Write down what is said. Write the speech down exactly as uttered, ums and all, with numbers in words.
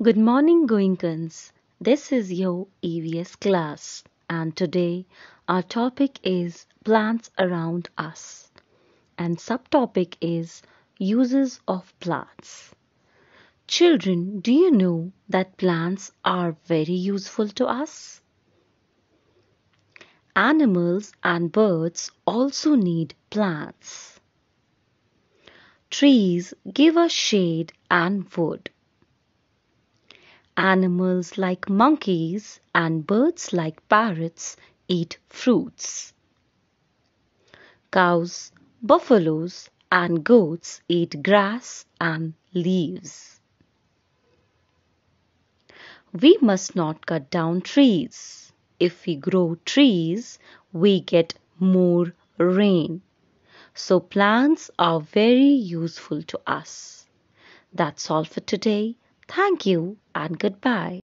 Good morning, Goenkans. This is your E V S class, and today our topic is plants around us, and subtopic is uses of plants. Children, do you know that plants are very useful to us? Animals and birds also need plants. Trees give us shade and wood. Animals like monkeys and birds like parrots eat fruits. Cows, buffaloes and goats eat grass and leaves. We must not cut down trees. If we grow trees, we get more rain. So plants are very useful to us. That's all for today. Thank you and goodbye.